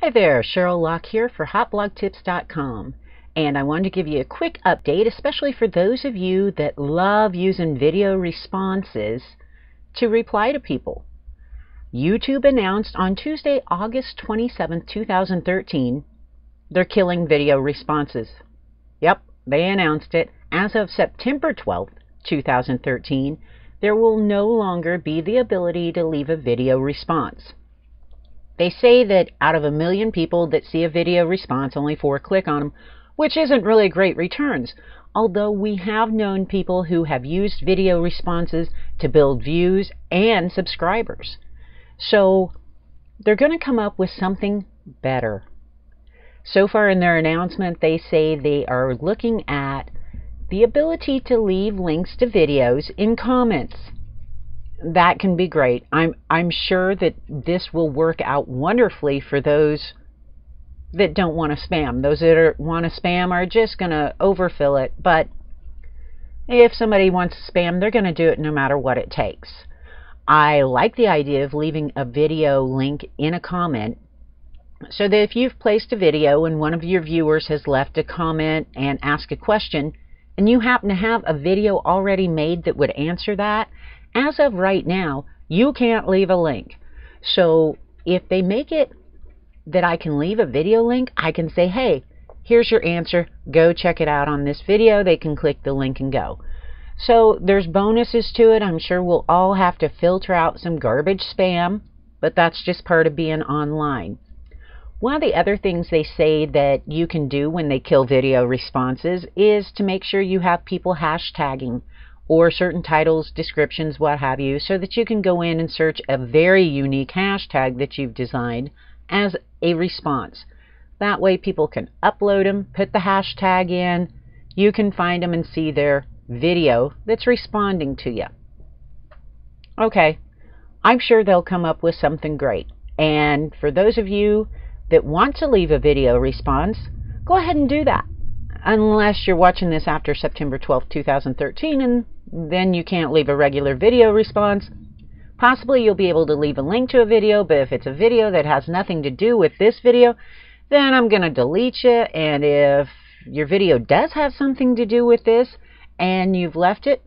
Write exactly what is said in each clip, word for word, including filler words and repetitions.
Hi there, Cheryl Locke here for hot blog tips dot com, and I wanted to give you a quick update, especially for those of you that love using video responses to reply to people. YouTube announced on Tuesday, August twenty-seventh, two thousand thirteen, they're killing video responses. Yep, they announced it. As of September twelfth, two thousand thirteen, there will no longer be the ability to leave a video response. They say that out of a million people that see a video response, only four click on them, which isn't really great returns, although we have known people who have used video responses to build views and subscribers. So they're going to come up with something better. So far in their announcement, they say they are looking at the ability to leave links to videos in comments. That can be great. I'm, I'm sure that this will work out wonderfully for those that don't want to spam. Those that are, want to spam are just going to overfill it. But if somebody wants to spam, they're going to do it no matter what it takes. I like the idea of leaving a video link in a comment, so that if you've placed a video and one of your viewers has left a comment and asked a question, and you happen to have a video already made that would answer that, as of right now, you can't leave a link. So if they make it that I can leave a video link, I can say, hey, here's your answer. Go check it out on this video. They can click the link and go. So there's bonuses to it. I'm sure we'll all have to filter out some garbage spam, but that's just part of being online. One of the other things they say that you can do when they kill video responses is to make sure you have people hashtagging or certain titles, descriptions, what have you, so that you can go in and search a very unique hashtag that you've designed as a response. That way people can upload them, put the hashtag in, you can find them and see their video that's responding to you. Okay, I'm sure they'll come up with something great. And for those of you that want to leave a video response, go ahead and do that. Unless you're watching this after September twelfth, two thousand thirteen, and then you can't leave a regular video response. Possibly you'll be able to leave a link to a video, but if it's a video that has nothing to do with this video, then I'm going to delete you. And if your video does have something to do with this and you've left it,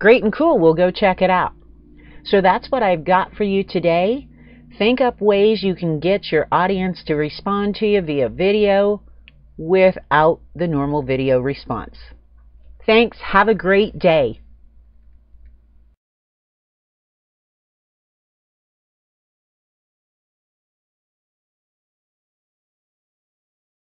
great and cool, we'll go check it out. So that's what I've got for you today. Think up ways you can get your audience to respond to you via video without the normal video response. Thanks. Have a great day.